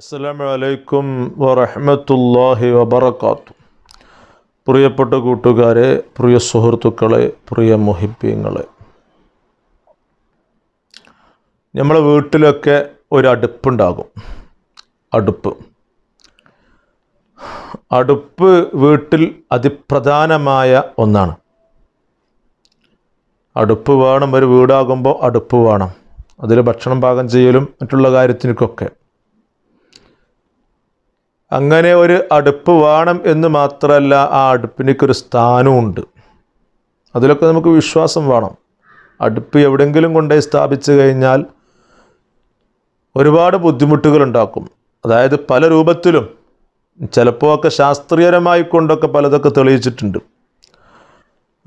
അസ്സലാമു അലൈക്കും വറഹ്മത്തുള്ളാഹി വബറകാതുഹു. പ്രിയപ്പെട്ട കൂട്ടുകാരെ, പ്രിയ സുഹൃത്തുക്കളെ, പ്രിയ മുഹിബ്ബീങ്ങളെ, നമ്മളെ വീട്ടിലൊക്കെ ഒരു അടുപ്പുണ്ടാകും. അടുപ്പ് വീട്ടിൽ അതിപ്രധാനമായ ഒന്നാണ്. അടുപ്പ് വേണം. ഒരു വീടാകുമ്പോൾ അടുപ്പ് വേണം. അതിൽ ഭക്ഷണം പാകം ചെയ്യലും മറ്റുള്ള കാര്യത്തിനൊക്കെ അങ്ങനെ ഒരു അടുപ്പ് വേണം എന്ന് മാത്രമല്ല, ആ അടുപ്പിനൊക്കൊരു സ്ഥാനമുണ്ട്. അതിലൊക്കെ നമുക്ക് വിശ്വാസം വേണം. അടുപ്പ് എവിടെയെങ്കിലും കൊണ്ടുപോയി സ്ഥാപിച്ചു കഴിഞ്ഞാൽ ഒരുപാട് ബുദ്ധിമുട്ടുകളുണ്ടാക്കും. അതായത് പല രൂപത്തിലും ചിലപ്പോൾ ഒക്കെ ശാസ്ത്രീയമായി കൊണ്ടൊക്കെ പലതൊക്കെ തെളിയിച്ചിട്ടുണ്ട്.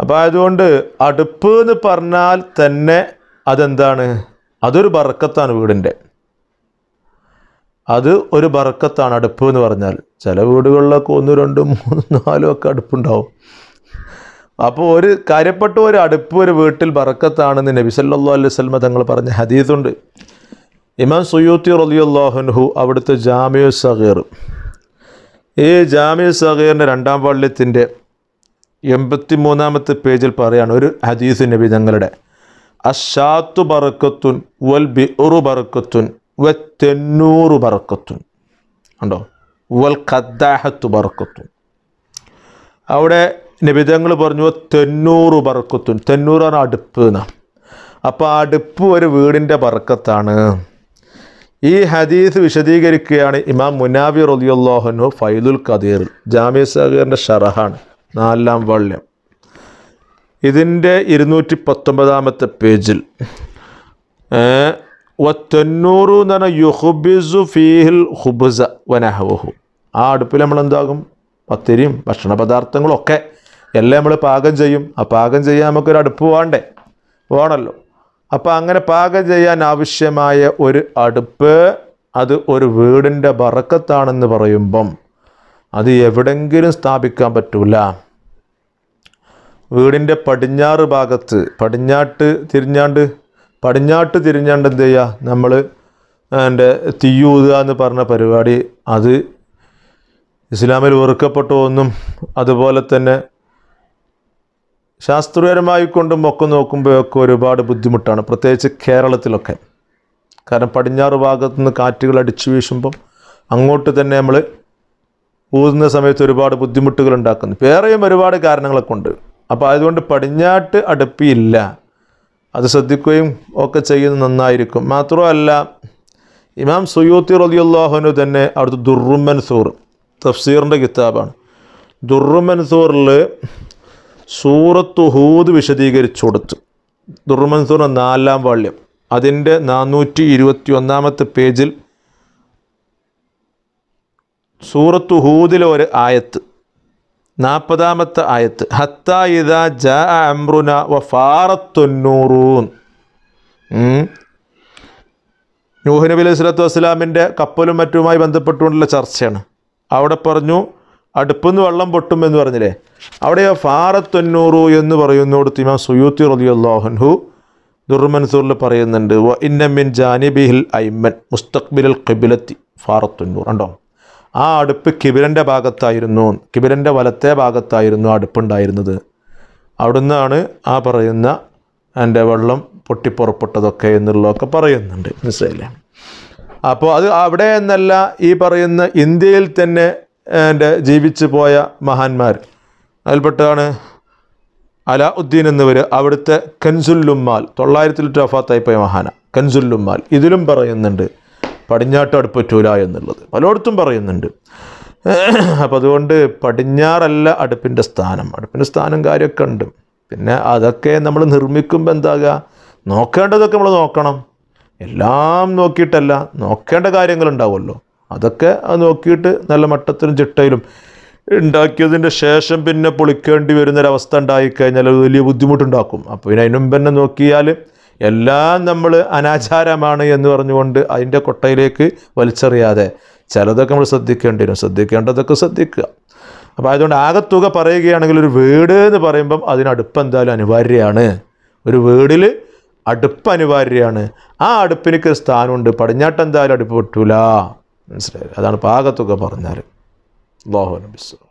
അപ്പോൾ അതുകൊണ്ട് അടുപ്പ് എന്ന് പറഞ്ഞാൽ തന്നെ അതെന്താണ്, അതൊരു ബർക്കത്താണ്. വീടിൻ്റെ അത് ഒരു ബർക്കത്താണ് അടുപ്പ് എന്ന് പറഞ്ഞാൽ. ചില വീടുകളിലൊക്കെ 1, 2, 3, 4 ഒക്കെ അടുപ്പുണ്ടാവും. അപ്പോൾ ഒരു കാര്യപ്പെട്ട ഒരു അടുപ്പ് ഒരു വീട്ടിൽ ബർക്കത്താണെന്ന് നബി സല്ലല്ലാഹു അലൈഹി വസല്ലം തങ്ങൾ പറഞ്ഞ ഹദീസുണ്ട്. ഇമാം സുയൂത്തി റളിയല്ലാഹു അൻഹു അവിടുത്തെ ജാമിഉ സഗീർ, ഈ ജാമിഉ സഗീറിൻ്റെ 2ാം വള്ളിത്തിൻ്റെ 83ാമത്തെ പേജിൽ പറയാണ് ഒരു ഹദീസ് നബി തങ്ങളുടെ: അശ്ശാത്തു ബർക്കത്തുൻ വൽ ബിഉറു ബർക്കത്തുൻ വത്തെന്നൂറ് ബർക്കത്തുൻ. ഉണ്ടോ? വൽ ഖദ്ദാഹത്തു ബർക്കത്തുൻ. അവിടെ നബിതങ്ങൾ പറഞ്ഞു തെന്നൂറ് ബർക്കത്തുൻ. തെന്നൂറ് പറഞ്ഞാൽ അടുപ്പ് എന്നാണ്. അപ്പോൾ അടുപ്പ് ഒരു വീടിൻ്റെ ബർക്കത്താണ്. ഈ ഹദീസ് വിശദീകരിക്കുകയാണ് ഇമാം മുനാവി റളിയല്ലാഹു അൻഹു ഫൈദുൽ ഖദീറിൽ. ജാമിഉ സഗീറിൻ്റെ ഷറഹാണ്, 4ാം വള്യം, ഇതിൻ്റെ 219ാമത്തെ പേജിൽ. വത്തെന്നൂറു എന്ന് പറഞ്ഞാൽ യുഹുബിസു ഫീഹിൽ ഹുബുസ വനഹവഹു. ആ അടുപ്പിൽ നമ്മളെന്താകും, പത്തിരിയും ഭക്ഷണ പദാർത്ഥങ്ങളൊക്കെ എല്ലാം നമ്മൾ പാകം ചെയ്യും. ആ പാകം ചെയ്യാൻ നമുക്കൊരു അടുപ്പ് വേണമല്ലോ. അപ്പോൾ അങ്ങനെ പാകം ചെയ്യാൻ ആവശ്യമായ ഒരു അടുപ്പ് അത് ഒരു വീടിൻ്റെ ബറക്കത്താണെന്ന് പറയുമ്പം അത് എവിടെങ്കിലും സ്ഥാപിക്കാൻ പറ്റൂല. വീടിൻ്റെ പടിഞ്ഞാറ് ഭാഗത്ത്, പടിഞ്ഞാട്ട് തിരിഞ്ഞാണ്ട് എന്ത് ചെയ്യുക, നമ്മൾ എൻ്റെ തീയൂതുക എന്ന് പറഞ്ഞ പരിപാടി അത് ഇസ്ലാമിൽ വെറുക്കപ്പെട്ട ഒന്നും, അതുപോലെ തന്നെ ശാസ്ത്രീയമായി കൊണ്ടും ഒക്കെ നോക്കുമ്പോഴൊക്കെ ഒരുപാട് ബുദ്ധിമുട്ടാണ്, പ്രത്യേകിച്ച് കേരളത്തിലൊക്കെ. കാരണം പടിഞ്ഞാറ് ഭാഗത്തു നിന്ന് കാറ്റുകൾ അടിച്ചു വീശുമ്പം അങ്ങോട്ട് തന്നെ നമ്മൾ ഊതുന്ന സമയത്ത് ഒരുപാട് ബുദ്ധിമുട്ടുകൾ ഉണ്ടാക്കുന്നു. വേറെയും ഒരുപാട് കാരണങ്ങളൊക്കെ ഉണ്ട്. അപ്പോൾ അതുകൊണ്ട് പടിഞ്ഞാട്ട് അടുപ്പിയില്ല, അത് ശ്രദ്ധിക്കുകയും ഒക്കെ ചെയ്യുന്നത് നന്നായിരിക്കും. മാത്രമല്ല, ഇമാം സുയൂത്തി റളിയല്ലാഹു അൻഹു തന്നെ അവിടുത്തെ ദുർറുൽ മൻസൂർ തഫ്സീറിൻ്റെ കിതാബാണ്, ദുർറുൽ മൻസൂറിൽ സൂറത്തു ഹൂദ് വിശദീകരിച്ചു കൊടുത്തു. ദുർറുൽ മൻസൂറിൻ്റെ 4ാം വള്യം, അതിൻ്റെ 421ാമത്തെ പേജിൽ സൂറത്തു ഹൂദിലെ ഒരു ആയത്ത്, 40ാമത്തെ ആയത്ത്, ഹത്താ ഇദാ ജാ അംറുന വഫാറത്തുന്നൂറൂൻ. നൂഹ് നബി അലൈഹി സ്വലാത്തു വസ്സലാമിൻ്റെ കപ്പലും മറ്റുമായി ബന്ധപ്പെട്ടുകൊണ്ടുള്ള ചർച്ചയാണ്. അവിടെ പറഞ്ഞു അടുപ്പിന്ന് വെള്ളം പൊട്ടും എന്ന് പറഞ്ഞില്ലേ, അവിടെ ഫാറത്തുന്നൂറു എന്ന് പറയുന്നോടത്ത് ഇമാം സുയൂത്തി റളിയല്ലാഹു അൻഹു ദുർറുൽ മൻസൂറിൽ പറയുന്നുണ്ട്, വ ഇന്ന മിൻ ജാനിബിഹിൽ ഐമൻ മുസ്തഖ്ബിലൽ ഖിബ്ലത്തി ഫാറത്തുന്നൂർ. ഉണ്ടോ? ആ അടുപ്പ് കിബിലൻ്റെ ഭാഗത്തായിരുന്നു, കിബിലൻ്റെ വലത്തെ ഭാഗത്തായിരുന്നു ആ അടുപ്പുണ്ടായിരുന്നത്. അവിടുന്നാണ് ആ പറയുന്ന എൻ്റെ വെള്ളം പൊട്ടിപ്പുറപ്പെട്ടതൊക്കെ എന്നുള്ളതൊക്കെ പറയുന്നുണ്ട്. മനസ്സിലായില്ലേ? അപ്പോൾ അത് അവിടെ എന്നല്ല, ഈ പറയുന്ന ഇന്ത്യയിൽ തന്നെ എൻ്റെ ജീവിച്ചു പോയ മഹാന്മാർ അതിൽപ്പെട്ടാണ് അലാഉദ്ദീൻ എന്നിവർ. അവിടുത്തെ കൻസുല്ലുമ്മാൽ 900 വഫാത്തായി പോയ മഹാന കൻസുല്ലുമ്മാൽ ഇതിലും പറയുന്നുണ്ട് പടിഞ്ഞാട്ട് അടുപ്പറ്റൂല എന്നുള്ളത്. പലയിടത്തും പറയുന്നുണ്ട്. അപ്പം അതുകൊണ്ട് പടിഞ്ഞാറല്ല അടുപ്പിൻ്റെ സ്ഥാനം. അടുപ്പിൻ്റെ സ്ഥാനം കാര്യമൊക്കെ ഉണ്ട്. പിന്നെ അതൊക്കെ നമ്മൾ നിർമ്മിക്കുമ്പോൾ എന്താകുക, നോക്കേണ്ടതൊക്കെ നമ്മൾ നോക്കണം. എല്ലാം നോക്കിയിട്ടല്ല, നോക്കേണ്ട കാര്യങ്ങളുണ്ടാവുമല്ലോ, അതൊക്കെ അത് നോക്കിയിട്ട് നല്ല മട്ടത്തിലും ചിട്ടയിലും ഉണ്ടാക്കിയതിൻ്റെ ശേഷം പിന്നെ പൊളിക്കേണ്ടി വരുന്നൊരവസ്ഥ ഉണ്ടായിക്കഴിഞ്ഞാൽ അത് വലിയ ബുദ്ധിമുട്ടുണ്ടാക്കും. അപ്പോൾ പിന്നെ അതിന് മുമ്പ് തന്നെ നോക്കിയാൽ എല്ലാം നമ്മൾ അനാചാരമാണ് എന്ന് പറഞ്ഞുകൊണ്ട് അതിൻ്റെ കൊട്ടയിലേക്ക് വലിച്ചെറിയാതെ ചിലതൊക്കെ നമ്മൾ ശ്രദ്ധിക്കേണ്ടി വരും. ശ്രദ്ധിക്കേണ്ടതൊക്കെ ശ്രദ്ധിക്കുക. അപ്പോൾ അതുകൊണ്ട് ആകത്തുക പറയുകയാണെങ്കിൽ ഒരു വീട് എന്ന് പറയുമ്പം അതിനടുപ്പ് എന്തായാലും അനിവാര്യമാണ്. ഒരു വീടിൽ അടുപ്പ് അനിവാര്യമാണ്. ആ അടുപ്പിനൊക്കെ സ്ഥാനമുണ്ട്. പടിഞ്ഞാട്ടെന്തായാലും അടുപ്പ് പറ്റൂല. മനസ്സിലായില്ല. അതാണ് പാകത്തുക പറഞ്ഞാൽ അല്ലാഹു അലം ബിസ്സ.